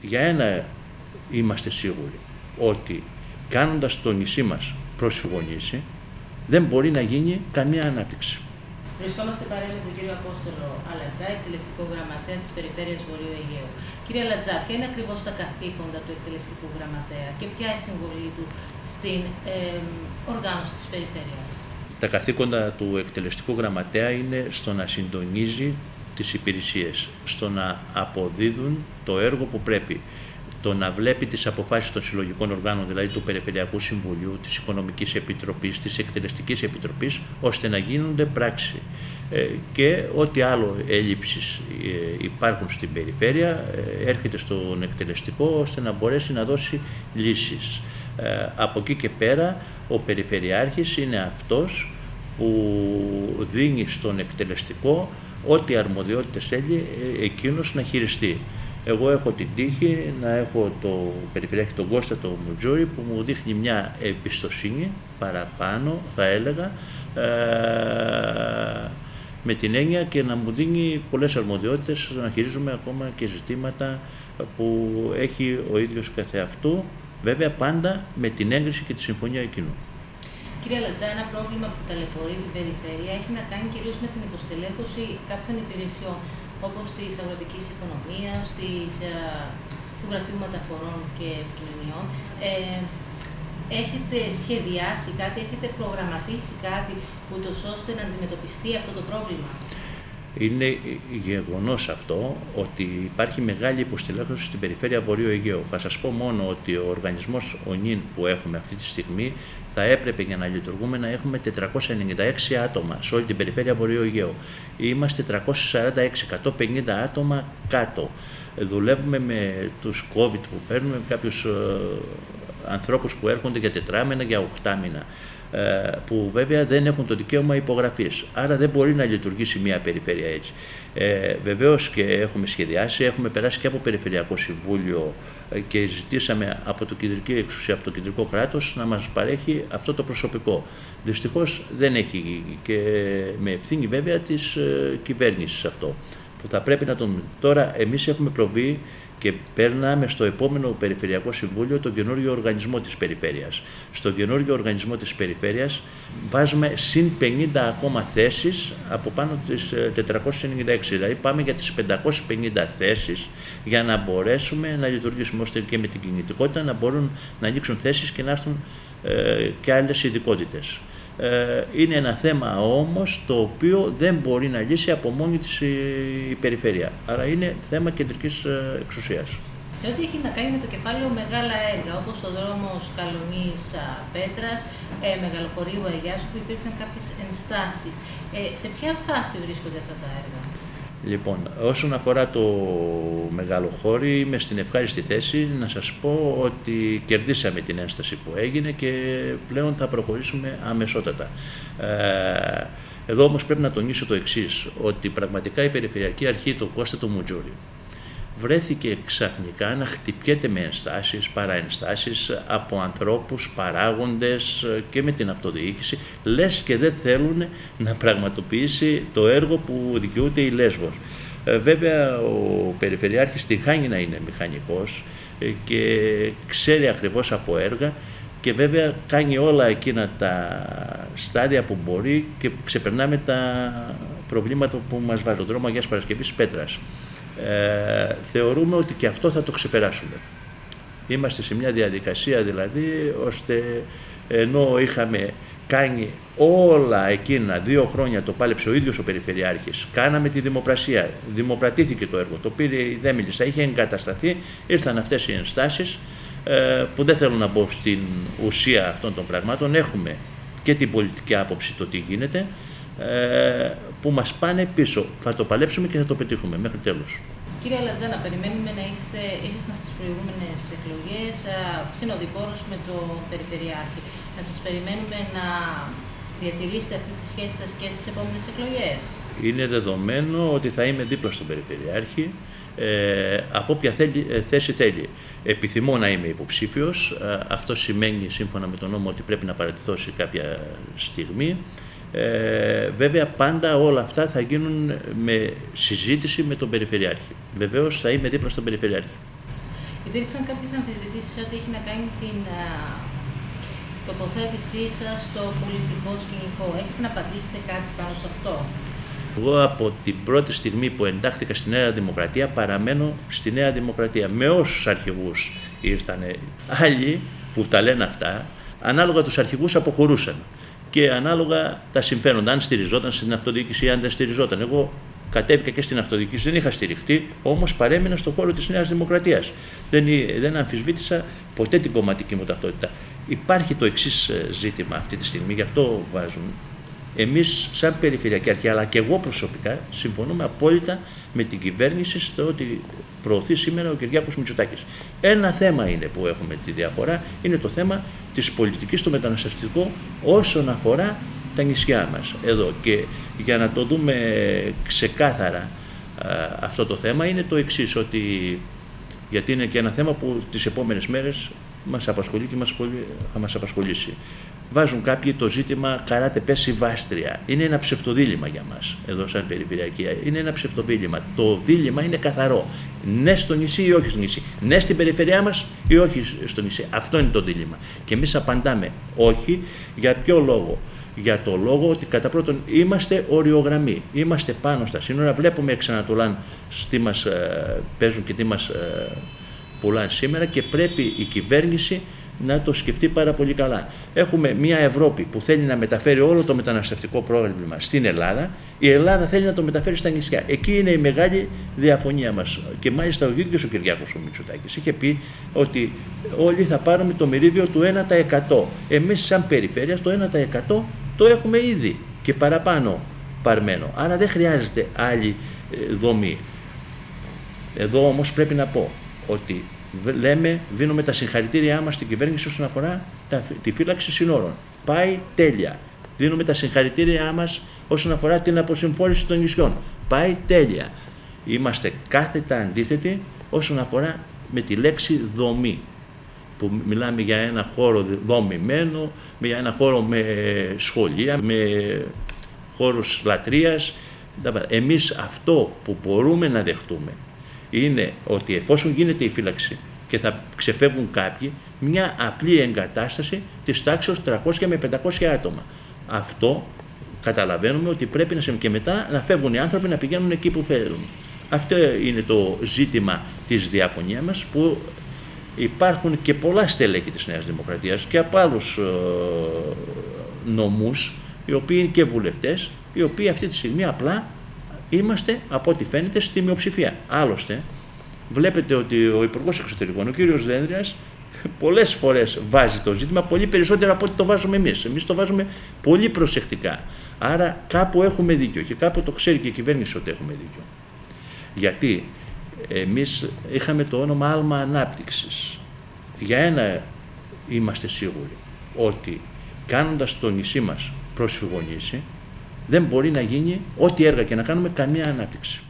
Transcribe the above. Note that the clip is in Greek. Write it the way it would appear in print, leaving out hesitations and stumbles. για ένα είμαστε σίγουροι, ότι κάνοντας το νησί μας προσφυγονήσι, δεν μπορεί να γίνει καμία ανάπτυξη. Βρισκόμαστε παρέα με τον κύριο Απόστολο Αλατζά, εκτελεστικό γραμματέα της Περιφέρειας Βορείου Αιγαίου. Κύριε Αλατζά, ποια είναι ακριβώς τα καθήκοντα του εκτελεστικού γραμματέα και ποια η συμβολή του στην οργάνωση της Περιφέρειας? Τα καθήκοντα του εκτελεστικού γραμματέα είναι στο να συντονίζει τις υπηρεσίες, στο να αποδίδουν το έργο που πρέπει, το να βλέπει τις αποφάσεις των συλλογικών οργάνων, δηλαδή του Περιφερειακού Συμβουλίου, της Οικονομικής Επιτροπής, της Εκτελεστικής Επιτροπής, ώστε να γίνονται πράξη. Και ό,τι άλλο έλλειψεις υπάρχουν στην περιφέρεια, έρχεται στον εκτελεστικό ώστε να μπορέσει να δώσει λύσεις. Από εκεί και πέρα, ο Περιφερειάρχης είναι αυτός που δίνει στον εκτελεστικό ό,τι αρμοδιότητες θέλει εκείνος να χειριστεί. Εγώ έχω την τύχη να έχω το Περιφερειάρχη τον Κώστα τον Μουτζούρη, που μου δείχνει μια εμπιστοσύνη παραπάνω, θα έλεγα, με την έννοια και να μου δίνει πολλές αρμοδιότητες να χειρίζομαι ακόμα και ζητήματα που έχει ο ίδιος καθεαυτού, βέβαια πάντα με την έγκριση και τη συμφωνία εκείνου. Κύριε Αλατζά, ένα πρόβλημα που ταλαιπωρεί την περιφέρεια έχει να κάνει κυρίως με την υποστελέχωση κάποιων υπηρεσιών, όπως της αγροτικής οικονομίας, του Γραφείου Μεταφορών και Επικοινωνιών. Έχετε σχεδιάσει κάτι, έχετε προγραμματίσει κάτι, ούτως ώστε να αντιμετωπιστεί αυτό το πρόβλημα? Είναι γεγονός αυτό ότι υπάρχει μεγάλη υποστελέχωση στην Περιφέρεια Βορείου Αιγαίου. Θα σας πω μόνο ότι ο οργανισμός ΟΝΗΝ που έχουμε αυτή τη στιγμή θα έπρεπε για να λειτουργούμε να έχουμε 496 άτομα σε όλη την Περιφέρεια Βορείου Αιγαίου. Είμαστε 346, 150 άτομα κάτω. Δουλεύουμε με τους COVID που παίρνουμε, με κάποιους ανθρώπους που έρχονται για τετράμενα, για οχτάμενα, που βέβαια δεν έχουν το δικαίωμα υπογραφής. Άρα δεν μπορεί να λειτουργήσει μια περιφέρεια έτσι. Βεβαίως και έχουμε σχεδιάσει, έχουμε περάσει και από Περιφερειακό Συμβούλιο και ζητήσαμε από το κεντρική εξουσία, από το κεντρικό κράτος, να μας παρέχει αυτό το προσωπικό. Δυστυχώς δεν έχει, και με ευθύνη βέβαια της κυβέρνησης αυτό, που θα πρέπει να τον... Τώρα εμείς έχουμε προβεί και περνάμε στο επόμενο Περιφερειακό Συμβούλιο τον καινούριο οργανισμό της Περιφέρειας. Στον καινούριο οργανισμό της Περιφέρειας βάζουμε συν 50 ακόμα θέσεις από πάνω τις 496. Δηλαδή πάμε για τις 550 θέσεις για να μπορέσουμε να λειτουργήσουμε, ώστε και με την κινητικότητα να μπορούν να ανοίξουν θέσεις και να έρθουν και άλλες ειδικότητες. Είναι ένα θέμα όμως το οποίο δεν μπορεί να λύσει από μόνη της η περιφέρεια. Άρα είναι θέμα κεντρικής εξουσίας. Σε ό,τι έχει να κάνει με το κεφάλαιο μεγάλα έργα, όπως ο δρόμος Καλωνίσα-Πέτρας, Μεγαλοχωρίου Αγιάσου, που υπήρξαν κάποιες ενστάσεις, σε ποια φάση βρίσκονται αυτά τα έργα? Λοιπόν, όσον αφορά το Μεγαλοχώρι, είμαι στην ευχάριστη θέση να σας πω ότι κερδίσαμε την ένσταση που έγινε και πλέον θα προχωρήσουμε αμεσότατα. Εδώ όμως πρέπει να τονίσω το εξής, ότι πραγματικά η Περιφερειακή Αρχή, το Κώστα του Μουτζούρη, βρέθηκε ξαφνικά να χτυπιέται με ενστάσεις, παραενστάσεις από ανθρώπους, παράγοντες και με την αυτοδιοίκηση, λες και δεν θέλουν να πραγματοποιήσει το έργο που δικαιούται η Λέσβος. Βέβαια ο Περιφερειάρχης τη χάνει να είναι μηχανικός και ξέρει ακριβώς από έργα και βέβαια κάνει όλα εκείνα τα στάδια που μπορεί και ξεπερνάμε τα προβλήματα που μας βάζει ο δρόμος Αγίας Παρασκευής Πέτρας. Θεωρούμε ότι και αυτό θα το ξεπεράσουμε. Είμαστε σε μια διαδικασία δηλαδή, ώστε ενώ είχαμε κάνει όλα εκείνα, 2 χρόνια το πάλεψε ο ίδιος ο Περιφερειάρχης, κάναμε τη δημοπρασία, δημοπρατήθηκε το έργο, το πήρε η Δέμιλισσα, είχε εγκατασταθεί, ήρθαν αυτές οι ενστάσεις που δεν θέλω να μπω στην ουσία αυτών των πραγμάτων, έχουμε και την πολιτική άποψη το τι γίνεται, που μας πάνε πίσω. Θα το παλέψουμε και θα το πετύχουμε μέχρι τέλος. Κύριε Αλατζά, να περιμένουμε να ήσασταν στις προηγούμενες εκλογές συνοδοιπόρος με το Περιφερειάρχη. Να σας περιμένουμε να διατηρήσετε αυτή τη σχέση σας και στις επόμενες εκλογές? Είναι δεδομένο ότι θα είμαι δίπλα στον Περιφερειάρχη, από όποια θέση θέλει. Επιθυμώ να είμαι υποψήφιος. Αυτό σημαίνει σύμφωνα με τον νόμο ότι πρέπει να παρατηθώ σε κάποια στιγμή. Βέβαια πάντα όλα αυτά θα γίνουν με συζήτηση με τον Περιφερειάρχη. Βεβαίως θα είμαι δίπλα στον Περιφερειάρχη. Υπήρξαν κάποιες αμφισβητήσεις ότι έχει να κάνει την τοποθέτησή σας στο πολιτικό σκηνικό. Έχετε να απαντήσετε κάτι πάνω σε αυτό? Εγώ από την πρώτη στιγμή που εντάχθηκα στη Νέα Δημοκρατία παραμένω στη Νέα Δημοκρατία. Με όσους αρχηγούς ήρθανε, άλλοι που τα λένε αυτά, ανάλογα τους αρχηγούς αποχωρούσαν και ανάλογα τα συμφέροντα, αν στηριζόταν στην αυτοδιοίκηση ή αν δεν στηριζόταν. Εγώ κατέβηκα και στην αυτοδιοίκηση, δεν είχα στηριχτεί, όμως παρέμεινα στον χώρο της Νέας Δημοκρατίας. Δεν αμφισβήτησα ποτέ την κομματική μου ταυτότητα. Υπάρχει το εξής ζήτημα αυτή τη στιγμή, γι' αυτό βάζουν. Εμείς, σαν Περιφερειακή Αρχή, αλλά και εγώ προσωπικά, συμφωνούμε απόλυτα με την κυβέρνηση στο ότι προωθεί σήμερα ο Κυριάκος Μητσοτάκης. Ένα θέμα είναι που έχουμε τη διαφορά, είναι το θέμα της πολιτικής στο μεταναστευτικό όσον αφορά τα νησιά μας εδώ. Και για να το δούμε ξεκάθαρα αυτό το θέμα είναι το εξής, ότι γιατί είναι και ένα θέμα που τις επόμενες μέρες μας απασχολεί και θα μας απασχολήσει. Βάζουν κάποιοι το ζήτημα καράτε πέσει βάστρια. Είναι ένα ψευτοδίλημα για μας εδώ σαν Περιφερειακή. Είναι ένα ψευτοδίλημα. Το δίλημα είναι καθαρό. Ναι στο νησί ή όχι στο νησί. Ναι στην περιφερειά μας ή όχι στο νησί. Αυτό είναι το δίλημα. Και εμείς απαντάμε όχι. Για ποιο λόγο? Για το λόγο ότι κατά πρώτον είμαστε οριογραμμοί. Είμαστε πάνω στα σύνορα. Βλέπουμε εξανατολάν τι μας παίζουν και τι μας πουλάνε σήμερα και πρέπει η κυβέρνηση να το σκεφτεί πάρα πολύ καλά. Έχουμε μια Ευρώπη που θέλει να μεταφέρει όλο το μεταναστευτικό πρόβλημα στην Ελλάδα. Η Ελλάδα θέλει να το μεταφέρει στα νησιά. Εκεί είναι η μεγάλη διαφωνία μας. Και μάλιστα ο ίδιος ο Κυριάκος ο Μητσοτάκης είχε πει ότι όλοι θα πάρουμε το μερίδιο του 1%. Εμείς σαν περιφέρεια το 1% το έχουμε ήδη και παραπάνω παρμένο. Άρα δεν χρειάζεται άλλη δομή. Εδώ όμως πρέπει να πω ότι λέμε, δίνουμε τα συγχαρητήριά μας στην κυβέρνηση όσον αφορά τη φύλαξη συνόρων. Πάει τέλεια. Δίνουμε τα συγχαρητήριά μας όσον αφορά την αποσυμφόρηση των νησιών. Πάει τέλεια. Είμαστε κάθετα αντίθετοι όσον αφορά με τη λέξη δομή. Που μιλάμε για ένα χώρο δομημένο, για ένα χώρο με σχολεία, με χώρους λατρείας. Εμείς αυτό που μπορούμε να δεχτούμε είναι ότι εφόσον γίνεται η φύλαξη και θα ξεφεύγουν κάποιοι, μια απλή εγκατάσταση της τάξης 300 με 500 άτομα. Αυτό καταλαβαίνουμε ότι πρέπει να και μετά να φεύγουν οι άνθρωποι να πηγαίνουν εκεί που θέλουν. Αυτό είναι το ζήτημα της διαφωνίας μας που υπάρχουν και πολλά στελέχη της Νέας Δημοκρατίας και από άλλους νομούς, οι οποίοι είναι και βουλευτές, οι οποίοι αυτή τη στιγμή απλά είμαστε, από ό,τι φαίνεται, στη μειοψηφία. Άλλωστε, βλέπετε ότι ο Υπουργός Εξωτερικών, ο κύριος Δένδριας, πολλές φορές βάζει το ζήτημα, πολύ περισσότερο από ό,τι το βάζουμε εμείς. Εμείς το βάζουμε πολύ προσεκτικά. Άρα κάπου έχουμε δίκιο και κάπου το ξέρει και η κυβέρνηση ότι έχουμε δίκιο. Γιατί εμείς είχαμε το όνομα άλμα ανάπτυξης. Για ένα είμαστε σίγουροι, ότι κάνοντας το νησί μας προσφυγονήσι, δεν μπορεί να γίνει ό,τι έργα και να κάνουμε καμία ανάπτυξη.